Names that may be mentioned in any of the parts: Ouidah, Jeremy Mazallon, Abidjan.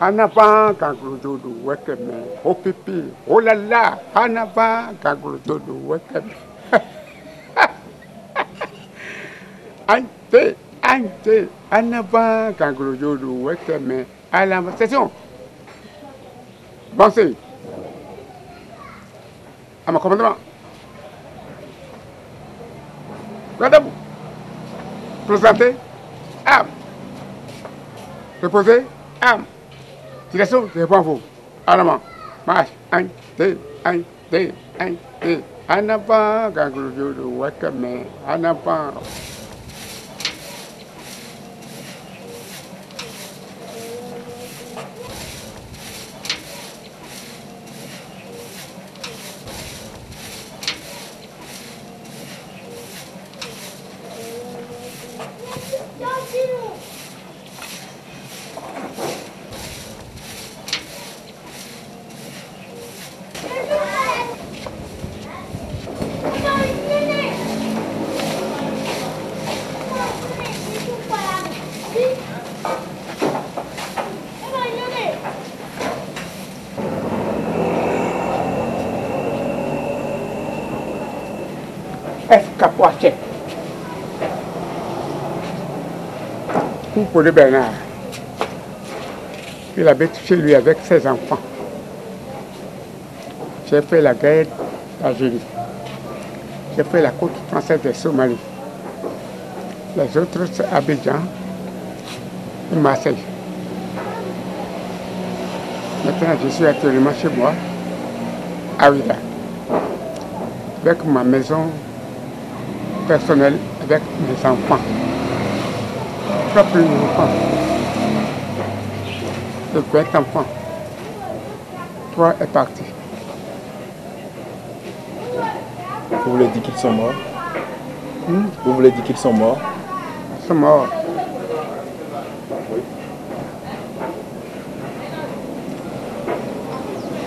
Anava kagludodo wekeme opipi olala anava kagludodo wekeme ante anava kagludodo wekeme à la station. Pensez à mon commandement. Regardez-vous. Présentez. Âme. Reposez. Âme. Direction, je réponds à vous. Allemand. Marche. Un, deux. En avant, quand je le vois comme en avant. Escapoche. Vous prenez Bernard. Il habite chez lui avec ses enfants. J'ai fait la guerre d'Algérie. J'ai fait la côte française de Somalie. Les autres, c'est Abidjan et Marseille. Maintenant, je suis actuellement chez moi, à Ouidah, avec ma maison personnel avec mes enfants. Propres enfants. De 20 enfants. 3 est parti. Vous voulez dire qu'ils sont morts? Vous voulez dire qu'ils sont morts? Ils sont morts.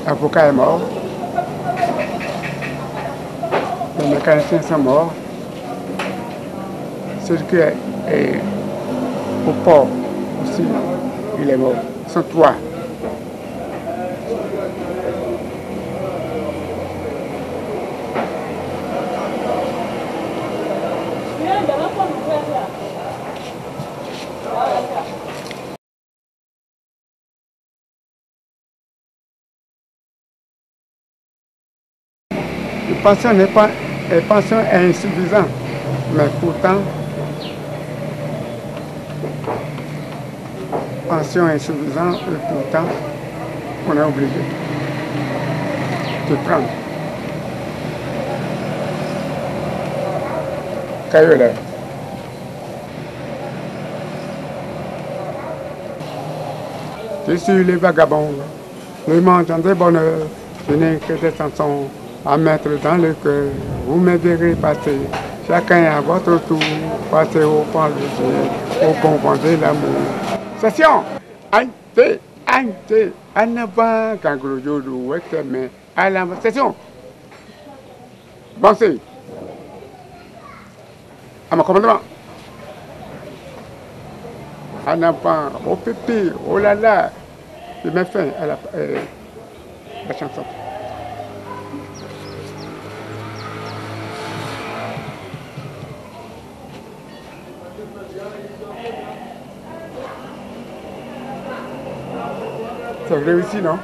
L'avocat est mort. Les mécaniciens sont morts. Celui qui est au port aussi, il est mort. Ils sont 3. Les pensions sont insuffisantes, mais pourtant, pension insuffisante, tout le temps, on est obligé de prendre. Caillou là. Je suis les vagabonds, le mangeant des bonheurs, je n'ai que des chansons à mettre dans le cœur. Vous me verrez passer, chacun à votre tour, passer au pan de Dieu, au bon vent de l'amour. Session. Ante, en avant, quand le jour où à la session. Pensez à mon commandement. En avant, au pipi, oh là là. Je mets fin à la chanson. C'est réussi, non?